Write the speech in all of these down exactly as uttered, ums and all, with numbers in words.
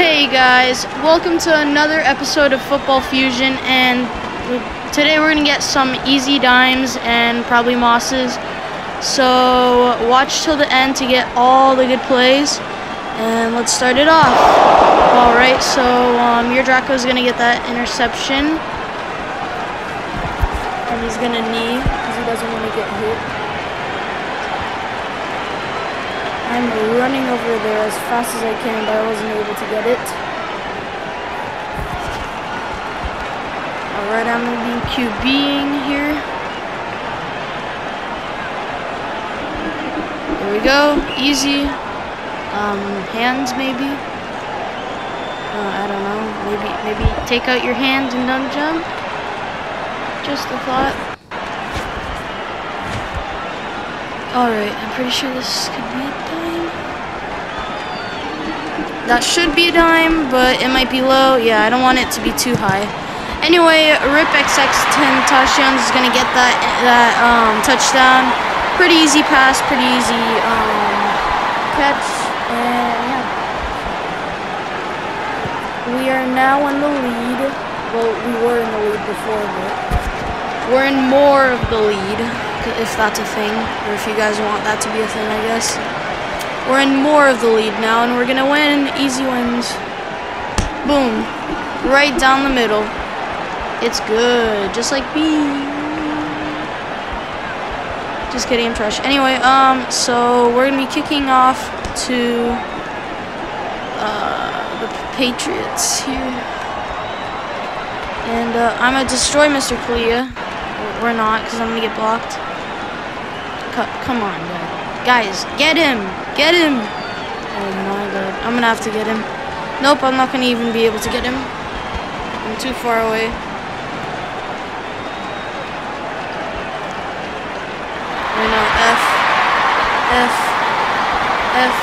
Hey guys, welcome to another episode of Football Fusion, and today we're gonna get some easy dimes and probably mosses, so watch till the end to get all the good plays, and let's start it off. Alright, so um, your Draco's gonna get that interception, and he's gonna knee because he doesn't want to get hit. I'm running over there as fast as I can, but I wasn't able to get it. Alright, I'm gonna be QBing here. There we go, easy. Um, hands maybe? Uh, I don't know, maybe, maybe take out your hand and don't jump? Just a thought. Alright, I'm pretty sure this could be a dime. That should be a dime, but it might be low. Yeah, I don't want it to be too high. Anyway, R I P X X ten Tashians is going to get that that um, touchdown. Pretty easy pass, pretty easy um, catch. And yeah. We are now in the lead. Well, we were in the lead before, but we're in more of the lead. If that's a thing, or if you guys want that to be a thing, I guess. We're in more of the lead now, and we're gonna win. Easy wins. Boom. Right down the middle. It's good. Just like me. Just kidding, I'm trash. Anyway, um, so we're gonna be kicking off to uh, the Patriots here. And uh, I'm gonna destroy Mister Clea. We're not, because I'm gonna get blocked. Come on, guys. Guys, get him! Get him! Oh my god. I'm gonna have to get him. Nope, I'm not gonna even be able to get him. I'm too far away. Right now, F. F. F.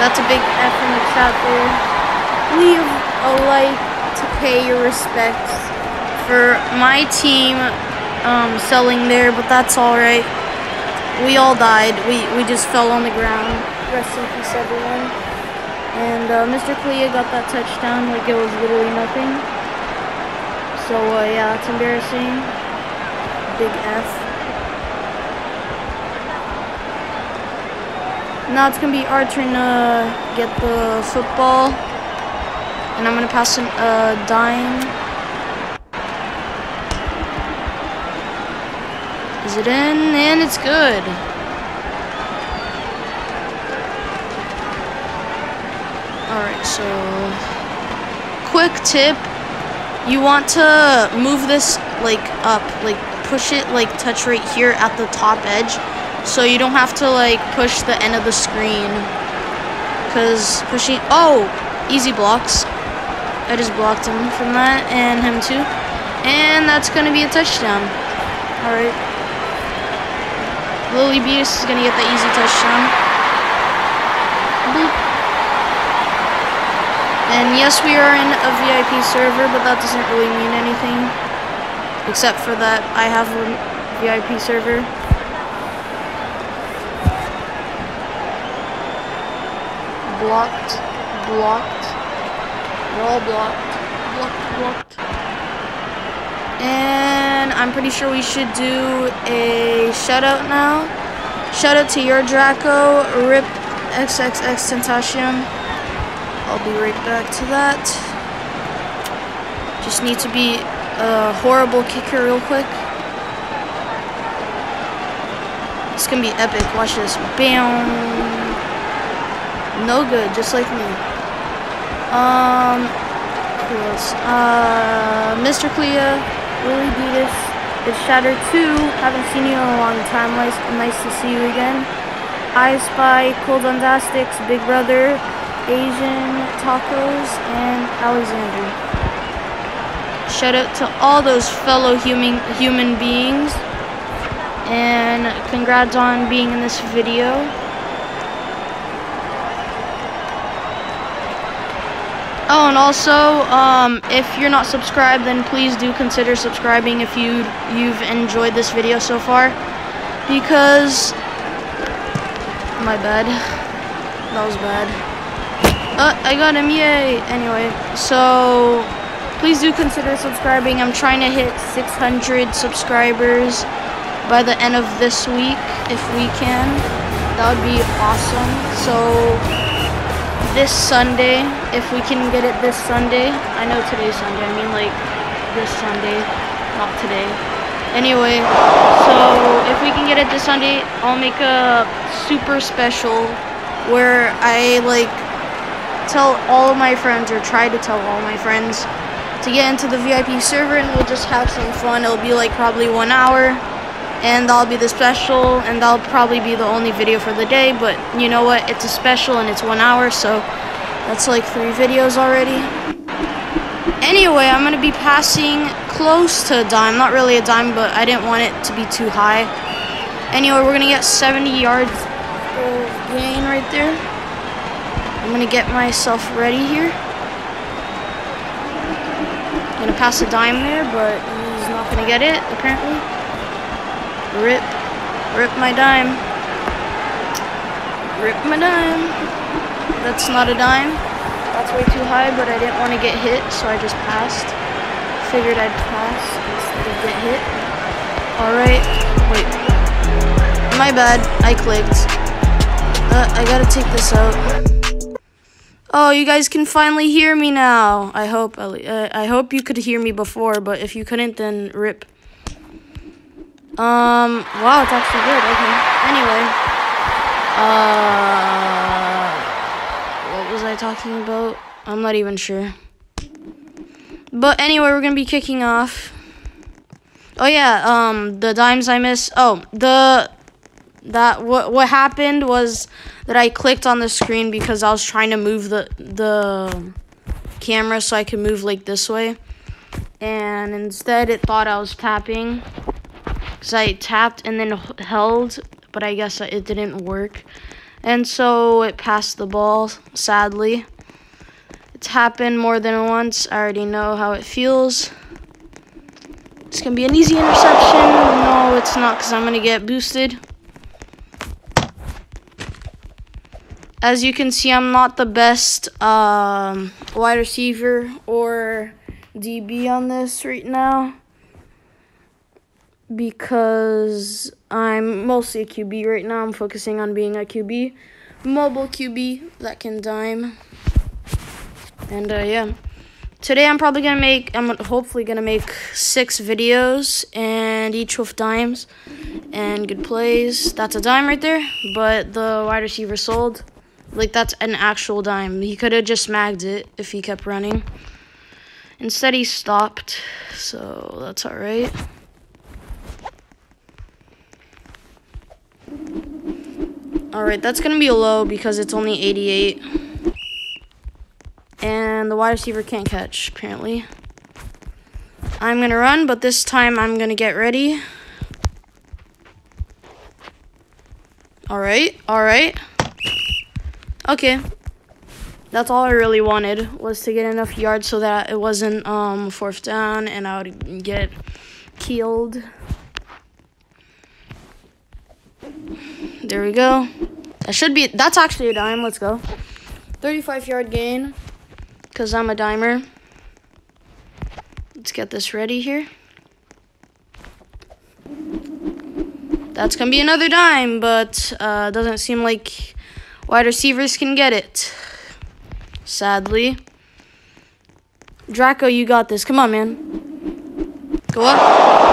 That's a big F in the chat there. Leave a like to pay your respects for my team. Um, selling there, but that's alright. We all died. We we just fell on the ground. Rest in peace, everyone. And uh, Mister Clea got that touchdown like it was literally nothing. So uh, yeah, it's embarrassing. Big F. Now it's gonna be Archer and uh, get the football, and I'm gonna pass him a uh, dime. Is it in? And it's good. Alright, so quick tip. You want to move this like up, like push it like touch right here at the top edge, so you don't have to like push the end of the screen. Cause pushing, oh, easy blocks. I just blocked him from that, and him too. And that's gonna be a touchdown. Alright. Lily Beast is going to get the easy touchdown. Boop. And yes, we are in a V I P server, but that doesn't really mean anything. Except for that I have a V I P server. Blocked. Blocked. We're all blocked. Blocked, blocked. And I'm pretty sure we should do a shoutout now. Shoutout to your Draco, R I P triple X Tentacion. I'll be right back to that. Just need to be a horrible kicker real quick. It's gonna be epic. Watch this. Bam. No good, just like me. Um, who else? Uh, Mister Clea. Lily Beast, it's Shatter two, haven't seen you in a long time, nice, nice to see you again. I Spy, Cold Dundastics, Big Brother, Asian Tacos, and Alexandria. Shout out to all those fellow human, human beings, and congrats on being in this video. Oh, and also, um, if you're not subscribed, then please do consider subscribing if you, you've enjoyed this video so far. Because, my bad, that was bad. Uh, I got him, yay. Anyway, so please do consider subscribing. I'm trying to hit six hundred subscribers by the end of this week, if we can. That would be awesome. So this Sunday, if we can get it this Sunday. I know today's Sunday, I mean like this Sunday, not today. Anyway, so if we can get it this Sunday, I'll make a super special where I like tell all of my friends, or try to tell all my friends, to get into the V I P server, and we'll just have some fun. It'll be like probably one hour, and that'll be the special, and that'll probably be the only video for the day, but you know what? It's a special and it's one hour, so that's like three videos already. Anyway, I'm gonna be passing close to a dime, not really a dime, but I didn't want it to be too high. Anyway, we're gonna get seventy yards of gain right there. I'm gonna get myself ready here. I'm gonna pass a dime there, but he's not gonna get it, apparently. Rip, rip my dime. Rip my dime. That's not a dime. That's way too high, but I didn't want to get hit, so I just passed. Figured I'd pass instead of get hit. All right, wait. My bad, I clicked. Uh, I gotta take this out. Oh, you guys can finally hear me now. I hope uh, I hope you could hear me before, but if you couldn't, then rip. Um, wow, it's actually good. Okay. Anyway, uh, what was I talking about? I'm not even sure. But anyway, we're gonna be kicking off. Oh yeah, um, the dimes I missed. Oh, the that what what happened was that I clicked on the screen because I was trying to move the the camera so I could move like this way, and instead it thought I was tapping because I tapped and then held, but I guess it didn't work, and so it passed the ball. Sadly, it's happened more than once. I already know how it feels. It's gonna be an easy interception. No, it's not, because I'm gonna get boosted. As you can see, I'm not the best um, wide receiver or D B on this right now, because I'm mostly a Q B right now. I'm focusing on being a Q B, mobile Q B that can dime. And uh, yeah, today I'm probably gonna make, I'm hopefully gonna make six videos, and each with dimes and good plays. That's a dime right there, but the wide receiver sold. Like, that's an actual dime. He could have just magged it if he kept running. Instead, he stopped. So, that's all right. All right, that's going to be a low because it's only eighty-eight. And the wide receiver can't catch, apparently. I'm going to run, but this time I'm going to get ready. All right, all right. Okay, that's all I really wanted, was to get enough yards so that it wasn't um, fourth down and I would get killed. There we go. That should be, that's actually a dime, let's go. thirty-five yard gain, because I'm a dimer. Let's get this ready here. That's going to be another dime, but uh, doesn't seem like wide receivers can get it, sadly. Draco, you got this. Come on, man. Go up.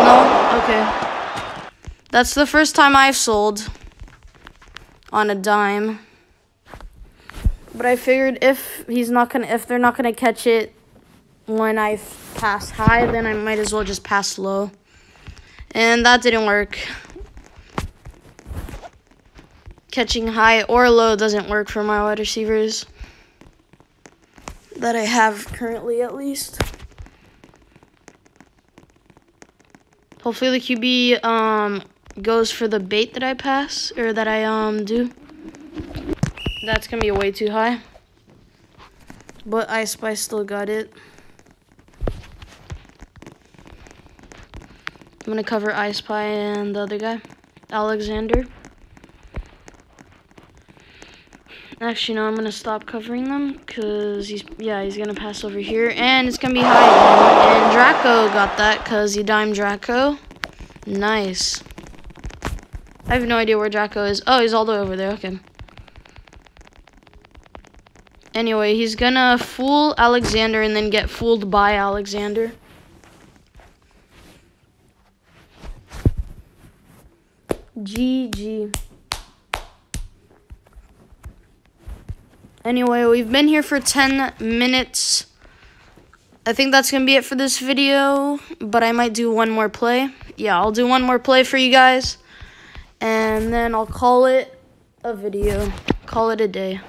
No? Okay. That's the first time I've sold on a dime. But I figured if he's not gonna, if they're not gonna catch it when I pass high, then I might as well just pass low. And that didn't work. Catching high or low doesn't work for my wide receivers that I have currently, at least. Hopefully the Q B um, goes for the bait that I pass, or that I um do. That's going to be way too high. But I Spy still got it. I'm going to cover I Spy and the other guy, Alexander. Actually, no, I'm going to stop covering them because he's, yeah, he's going to pass over here. And it's going to be high. And Draco got that because he dimed Draco. Nice. I have no idea where Draco is. Oh, he's all the way over there. Okay. Anyway, he's going to fool Alexander and then get fooled by Alexander. G G. Anyway, we've been here for ten minutes. I think that's going to be it for this video, but I might do one more play. Yeah, I'll do one more play for you guys, and then I'll call it a video. Call it a day.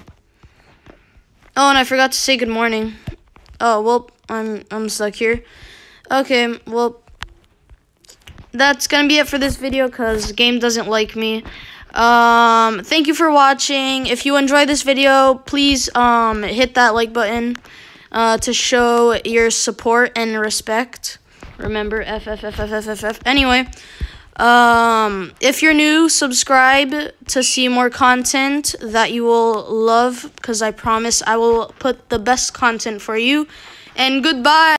Oh, and I forgot to say good morning. Oh, well, I'm, I'm stuck here. Okay, well, that's going to be it for this video because the game doesn't like me. Um thank you for watching. If you enjoy this video, please um hit that like button uh to show your support and respect. Remember, f f f f f f f. Anyway, um if you're new, subscribe to see more content that you will love, because I promise I will put the best content for you. And goodbye.